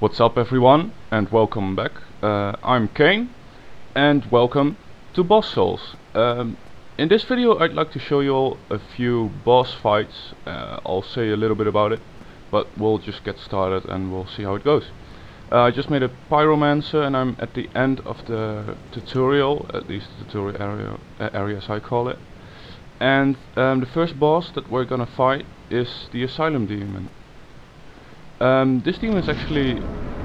What's up everyone, and welcome back. I'm Kane, and welcome to Boss Souls. In this video I'd like to show you all a few boss fights. I'll say a little bit about it, but we'll just get started and we'll see how it goes. I just made a pyromancer and I'm at the end of the tutorial, at least the tutorial area, as I call it. And the first boss that we're gonna fight is the Asylum Demon. This demon is actually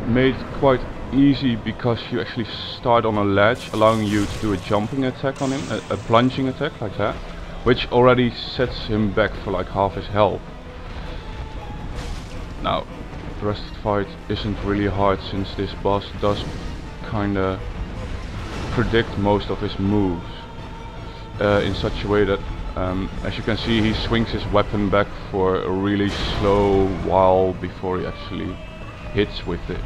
made quite easy because you actually start on a ledge, allowing you to do a jumping attack on him, a plunging attack like that, which already sets him back for like half his health. Now, the rest of the fight isn't really hard since this boss does kinda predict most of his moves in such a way that as you can see, he swings his weapon back for a really slow while before he actually hits with it.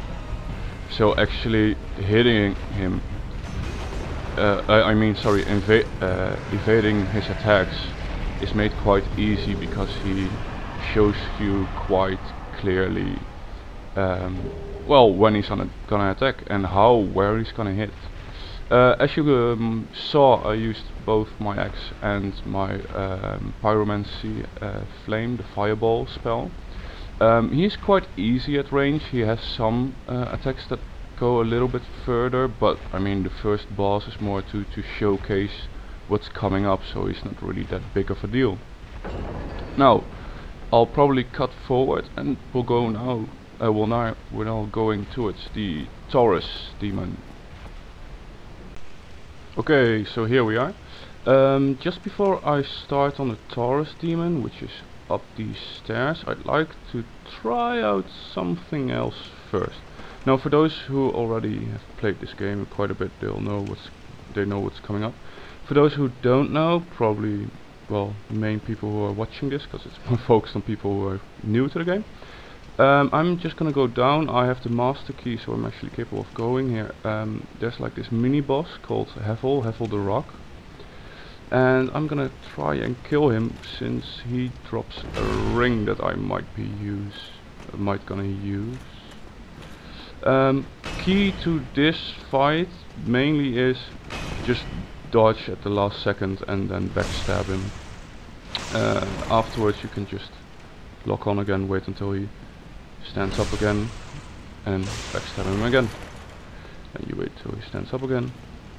So actually hitting him, evading his attacks is made quite easy because he shows you quite clearly well, when he's gonna attack and how, where he's gonna hit. As you saw, I used both my axe and my pyromancy flame, the fireball spell. He's quite easy at range. He has some attacks that go a little bit further, but I mean the first boss is more to showcase what's coming up, so he's not really that big of a deal. Now, I'll probably cut forward and we'll go now. Well, now we're now going towards the Taurus Demon. Okay, so here we are. Just before I start on the Taurus Demon, which is up these stairs, I'd like to try out something else first. Now, for those who already have played this game quite a bit, they know what's coming up. For those who don't know, probably, well, the main people who are watching this, because it's more focused on people who are new to the game. I'm just gonna go down. I have the master key, so I'm actually capable of going here. There's like this mini boss called Havel the Rock, and I'm gonna try and kill him since he drops a ring that I might gonna use. Key to this fight mainly is just dodge at the last second and then backstab him. Afterwards you can just lock on again, wait until he stands up again and backstab him again. And you wait till he stands up again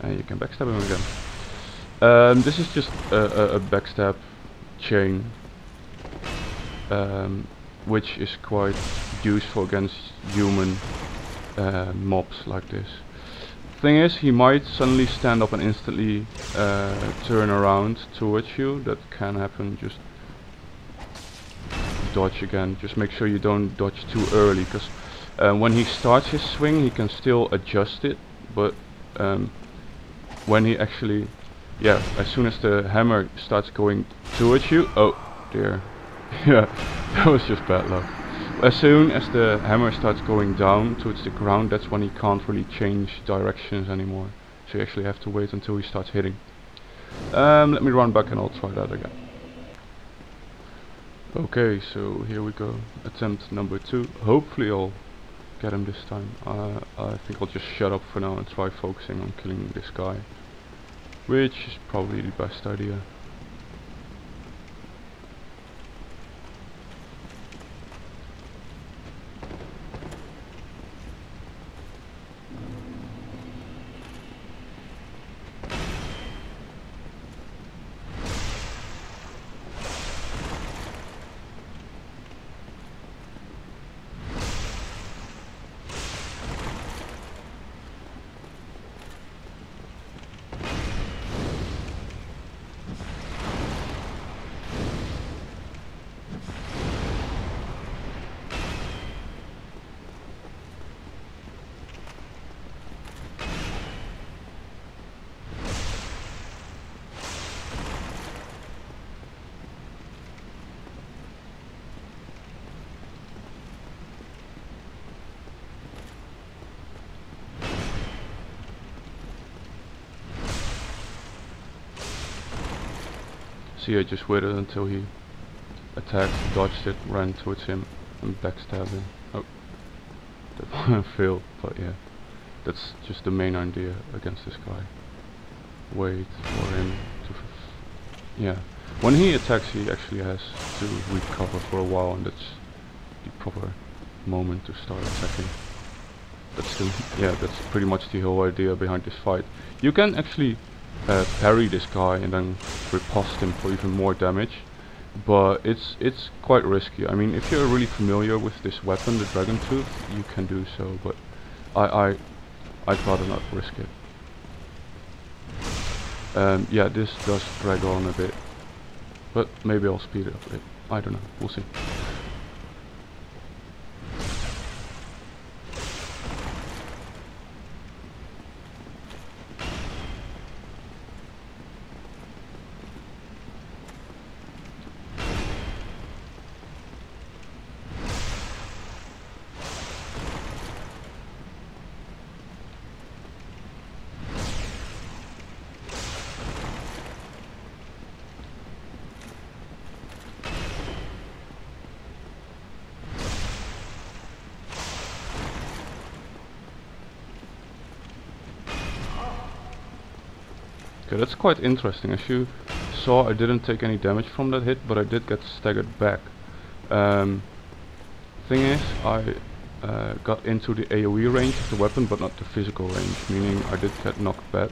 and you can backstab him again. This is just a backstab chain, which is quite useful against human mobs like this. Thing is, he might suddenly stand up and instantly turn around towards you. That can happen. Just dodge again. Just make sure you don't dodge too early, because when he starts his swing he can still adjust it, but when he actually, yeah, as soon as the hammer starts going towards you, oh dear, yeah, that was just bad luck. As soon as the hammer starts going down towards the ground, that's when he can't really change directions anymore, so you actually have to wait until he starts hitting. Let me run back and I'll try that again. Okay, so here we go. Attempt number 2. Hopefully I'll get him this time. I think I'll just shut up for now and try focusing on killing this guy, which is probably the best idea. See, I just waited until he attacked, dodged it, ran towards him, and backstabbed him. Oh, that failed, but yeah, that's just the main idea against this guy. Wait for him to... yeah, when he attacks he actually has to recover for a while, and that's the proper moment to start attacking. That's the, yeah, that's pretty much the whole idea behind this fight. You can actually parry this guy and then riposte him for even more damage, but it's quite risky. I mean, if you're really familiar with this weapon, the dragon tooth, you can do so, but I'd rather not risk it. Yeah, this does drag on a bit, but maybe I'll speed it up a bit. I don't know, we'll see. That's quite interesting. As you saw, I didn't take any damage from that hit, but I did get staggered back. Thing is, I got into the AoE range of the weapon, but not the physical range, meaning I did get knocked back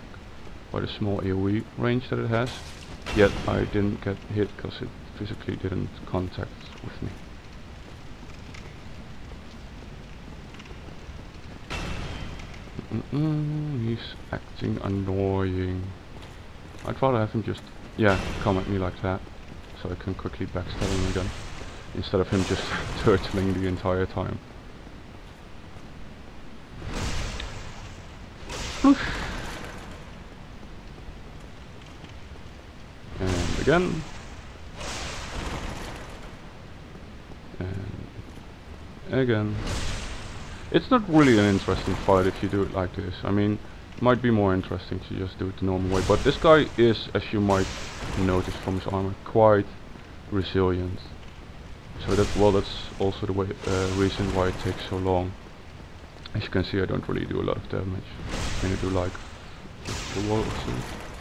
by the small AoE range that it has, yet I didn't get hit because it physically didn't contact with me. He's acting annoying. I'd rather have him just, yeah, come at me like that, so I can quickly backstab him again, instead of him just turtling the entire time. And again. And again. It's not really an interesting fight if you do it like this. I mean, might be more interesting to just do it the normal way, but this guy is, as you might notice from his armor, quite resilient. So that's, well, that's also the way, reason why it takes so long. As you can see, I don't really do a lot of damage. I mean, I do like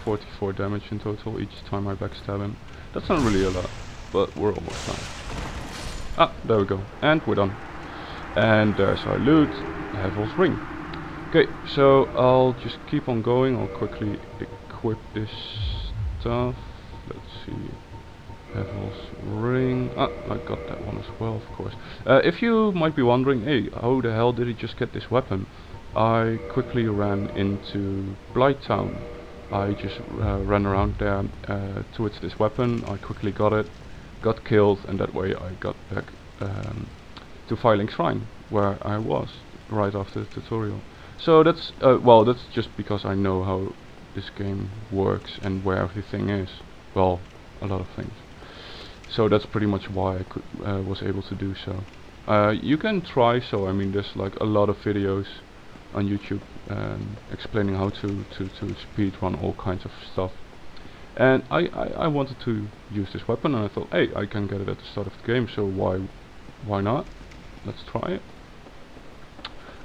44 damage in total each time I backstab him. That's not really a lot, but we're almost done. Ah, there we go, and we're done. And there's our loot, Havel's ring. Okay, so I'll just keep on going. I'll quickly equip this stuff. Let's see, Havel's ring. Ah, I got that one as well, of course. If you might be wondering, hey, how the hell did he just get this weapon? I quickly ran into Blight Town. I just ran around there towards this weapon. I quickly got it, got killed, and that way I got back to Firelink Shrine, where I was right after the tutorial. So that's, well, that's just because I know how this game works and where everything is. Well, a lot of things. So that's pretty much why I could, was able to do so. You can try, so I mean, there's like a lot of videos on YouTube explaining how to speedrun all kinds of stuff. And I wanted to use this weapon, and I thought, hey, I can get it at the start of the game, so why not? Let's try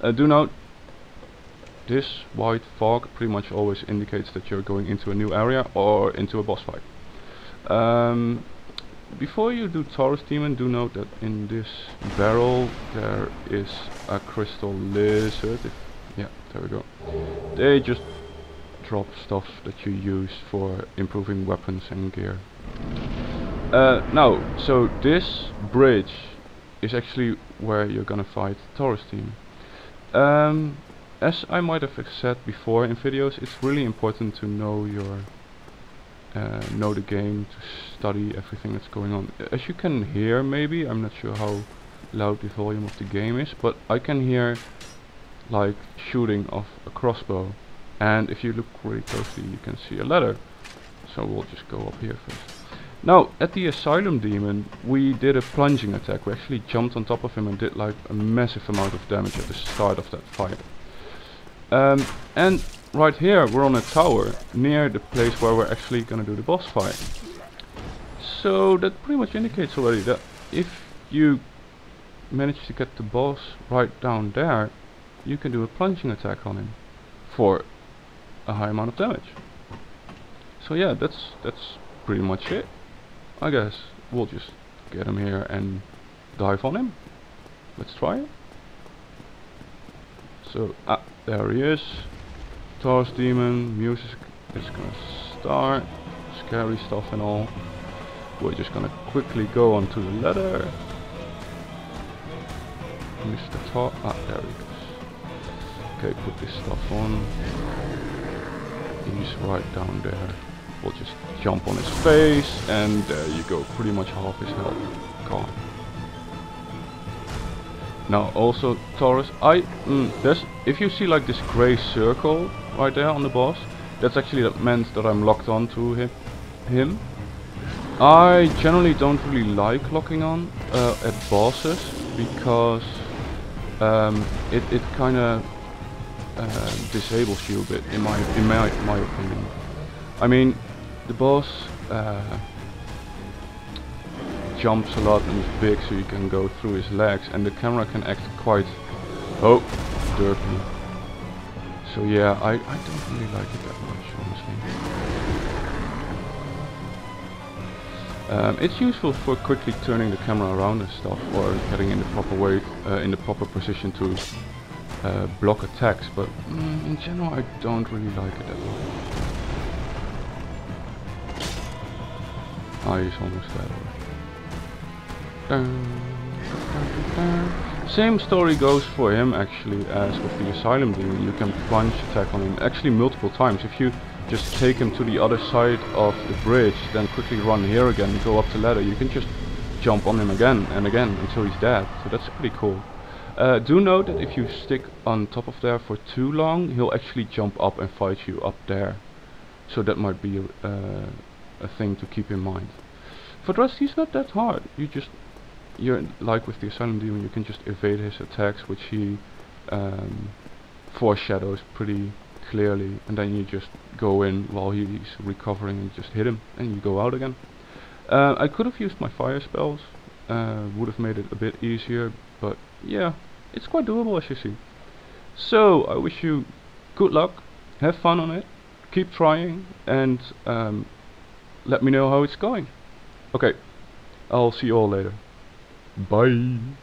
it. Do note, this white fog pretty much always indicates that you're going into a new area or into a boss fight. Before you do Taurus Demon, do note that in this barrel there is a crystal lizard. Yeah, there we go. They just drop stuff that you use for improving weapons and gear. Now, so this bridge is actually where you're gonna fight Taurus Demon. As I might have said before in videos, it's really important to know your know the game, to study everything that's going on. As you can hear, maybe I'm not sure how loud the volume of the game is, but I can hear like shooting of a crossbow, and if you look really closely, you can see a ladder. So we'll just go up here first. Now, at the Asylum Demon, we did a plunging attack. We actually jumped on top of him and did like a massive amount of damage at the start of that fight. And right here we're on a tower near the place where we're actually gonna do the boss fight. So that pretty much indicates already that if you manage to get the boss right down there, you can do a plunging attack on him for a high amount of damage. So yeah, that's pretty much it. I guess we'll just get him here and dive on him. Let's try it. So, there he is. Taurus Demon, music is gonna start, scary stuff and all. We're just gonna quickly go onto the ladder. Mr. Taurus, there he goes. Okay, put this stuff on. He's right down there. We'll just jump on his face, and there you go, pretty much half his health gone. Now also Taurus, if you see like this grey circle right there on the boss, that's actually that meant that I'm locked on to him. I generally don't really like locking on at bosses because it kind of disables you a bit in my opinion. I mean, the boss jumps a lot and is big, so you can go through his legs, and the camera can act quite derpy. So yeah, I don't really like it that much, honestly. It's useful for quickly turning the camera around and stuff, or getting in the proper way, in the proper position to block attacks, but in general I don't really like it that much. Oh, he's almost there already. Same story goes for him actually as with the Asylum Demon. You can plunge attack on him actually multiple times. If you just take him to the other side of the bridge, then quickly run here again, go up the ladder, you can just jump on him again and again until he's dead. So that's pretty cool. Do note that if you stick on top of there for too long, he'll actually jump up and fight you up there. So that might be a thing to keep in mind. For the rest, he's not that hard. You're like with the Asylum Demon, you can just evade his attacks, which he foreshadows pretty clearly, and then you just go in while he's recovering and just hit him, and you go out again. I could have used my fire spells, would have made it a bit easier, but yeah, it's quite doable as you see. So I wish you good luck, have fun on it, keep trying, and let me know how it's going. Okay, I'll see you all later. Bye.